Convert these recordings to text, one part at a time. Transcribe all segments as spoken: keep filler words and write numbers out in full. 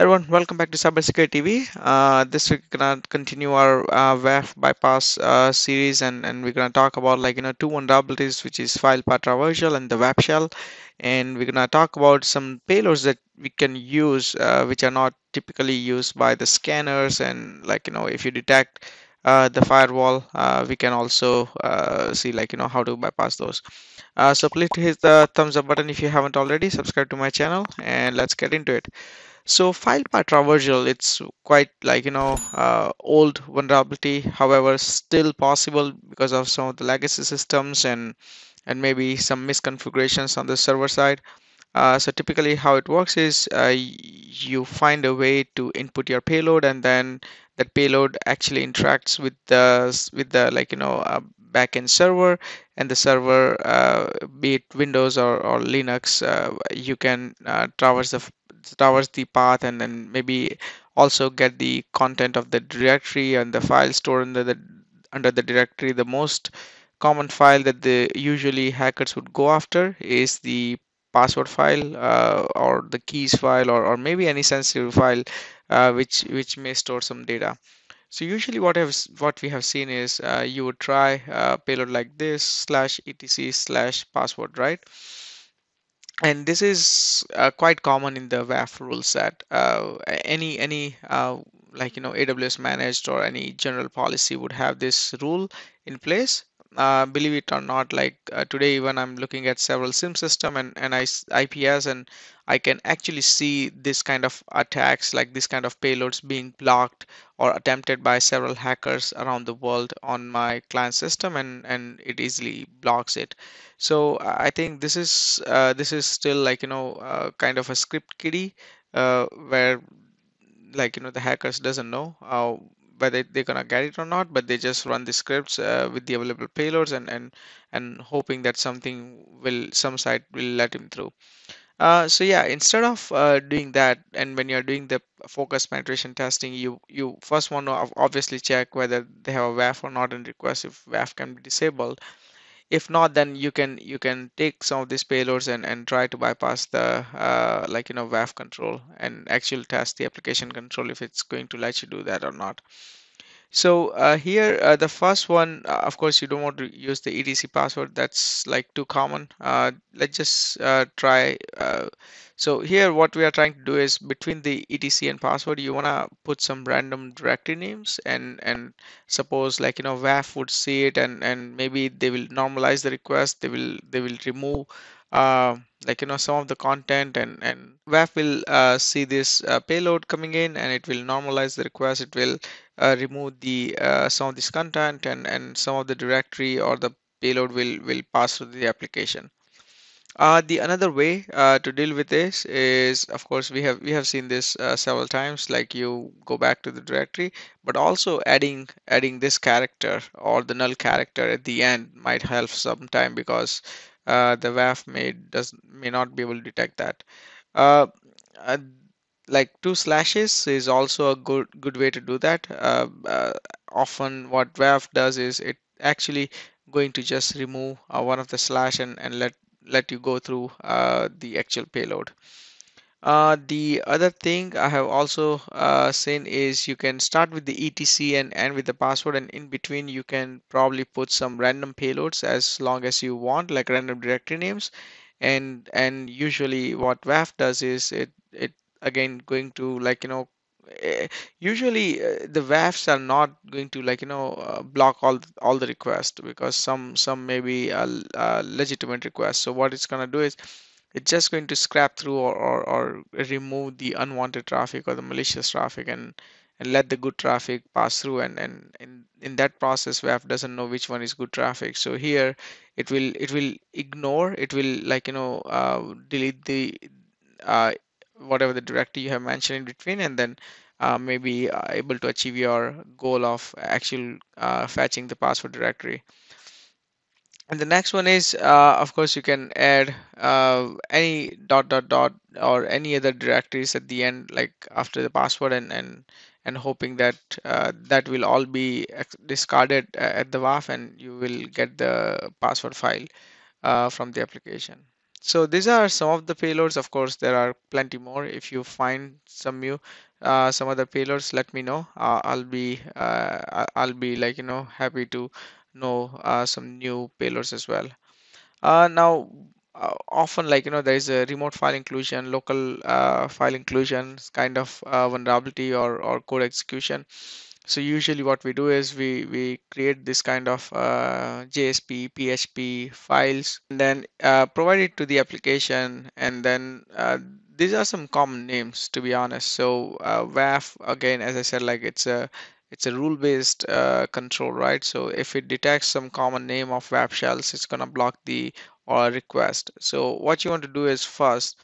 Everyone, welcome back to Cybersecurity T V. Uh, this week we're gonna continue our uh, W A F bypass uh, series, and and we're gonna talk about like you know two vulnerabilities, which is file path traversal and the W A F shell, and we're gonna talk about some payloads that we can use, uh, which are not typically used by the scanners, and like you know if you detect uh, the firewall, uh, we can also uh, see like you know how to bypass those. Uh, so please hit the thumbs up button if you haven't already. Subscribe to my channel, and let's get into it. So file path traversal, it's quite like you know uh, old vulnerability, however still possible because of some of the legacy systems and and maybe some misconfigurations on the server side. Uh, so typically how it works is uh, you find a way to input your payload, and then that payload actually interacts with the with the like you know uh, backend server, and the server, uh, be it Windows or, or Linux, uh, you can uh, traverse the traverse the path, and then maybe also get the content of the directory and the file stored under the under the directory. The most common file that the usually hackers would go after is the password file, uh, or the keys file, or, or maybe any sensitive file uh, which which may store some data. So usually what have what we have seen is uh, you would try a payload like this slash etc slash password, right? And this is uh, quite common in the W A F rule set. Uh, any any uh, like you know A W S managed or any general policy would have this rule in place. Uh, believe it or not, like uh, today even I'm looking at several SIM system and and I, I P S, and I can actually see this kind of attacks, like this kind of payloads being blocked or attempted by several hackers around the world on my client system, and and it easily blocks it. So I think this is uh, this is still like you know uh, kind of a script kiddie, uh, where like you know the hackers doesn't know how whether they're gonna get it or not, but they just run the scripts uh, with the available payloads, and and and hoping that something will some site will let him through. Uh, so yeah, instead of uh, doing that, and when you're doing the focus penetration testing, you you first want to obviously check whether they have a W A F or not, and request if W A F can be disabled. If not, then you can you can take some of these payloads and and try to bypass the uh, like you know W A F control, and actually test the application control if it's going to let you do that or not. So uh, here uh, the first one, uh, of course you don't want to use the etc password, that's like too common. Uh, let's just uh, try. Uh, so here what we are trying to do is between the etc and password, you want to put some random directory names, and and suppose like you know W A F would see it, and and maybe they will normalize the request, they will they will remove uh, like you know some of the content, and and W A F will uh, see this uh, payload coming in, and it will normalize the request, it will Uh, remove the uh, some of this content, and and some of the directory or the payload will will pass through the application. Uh, the another way uh, to deal with this is, of course, we have we have seen this uh, several times. Like you go back to the directory, but also adding adding this character or the null character at the end might help sometime, because uh, the W A F may does may not be able to detect that. Uh, uh, Like two slashes is also a good good way to do that. Uh, uh, often what W A F does is it actually going to just remove uh, one of the slash, and and let let you go through uh, the actual payload. Uh, the other thing I have also uh, seen is you can start with the etc and and with the password, and in between you can probably put some random payloads as long as you want, like random directory names, and and usually what W A F does is it it again going to like you know usually uh, the W A Fs are not going to like you know uh, block all all the requests, because some some may be a, a legitimate request. So what it's going to do is it's just going to scrap through or, or or remove the unwanted traffic or the malicious traffic, and and let the good traffic pass through, and and in, in that process W A F doesn't know which one is good traffic. So here it will it will ignore, it will like you know uh, delete the uh, whatever the directory you have mentioned in between, and then uh, maybe uh, able to achieve your goal of actual uh, fetching the password directory. And the next one is uh, of course you can add uh, any dot dot dot or any other directories at the end, like after the password, and and and hoping that uh, that will all be discarded at the W A F, and you will get the password file uh, from the application. So these are some of the payloads. Of course, there are plenty more. If you find some new uh, some other payloads, let me know. Uh, I'll be uh, I'll be like, you know, happy to know uh, some new payloads as well. Uh, now, uh, often, like, you know, there is a remote file inclusion, local uh, file inclusion kind of uh, vulnerability or or code execution. So usually what we do is we, we create this kind of uh, J S P, P H P files, and then uh, provide it to the application. And then uh, these are some common names, to be honest. So uh, W A F, again, as I said, like it's a it's a rule-based uh, control, right? So if it detects some common name of W A F shells, it's gonna block the or request. So what you want to do is first,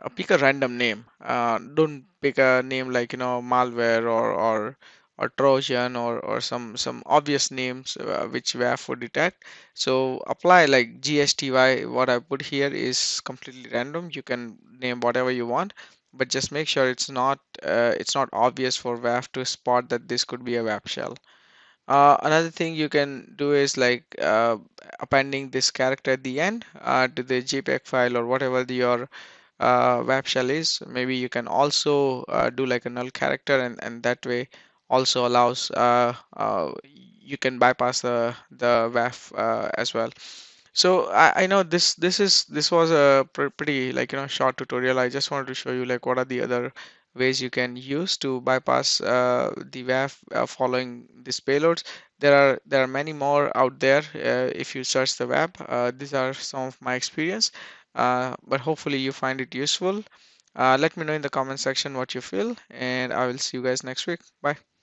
uh, pick a random name. Uh, don't pick a name like, you know, malware or or or Trojan or, or some some obvious names uh, which W A F would detect. So apply like G S T Y, what I put here is completely random. You can name whatever you want, but just make sure it's not uh, it's not obvious for W A F to spot that this could be a W A F shell. Uh, another thing you can do is like uh, appending this character at the end uh, to the JPEG file or whatever the, your uh, W A F shell is. Maybe you can also uh, do like a null character, and, and that way also allows uh, uh, you can bypass the the W A F uh, as well. So I, I know this this is this was a pretty like, you know, short tutorial. I just wanted to show you like what are the other ways you can use to bypass uh, the W A F uh, following these payloads. There are there are many more out there uh, if you search the web. Uh, these are some of my experience, uh, but hopefully you find it useful. Uh, let me know in the comment section what you feel, and I will see you guys next week. Bye.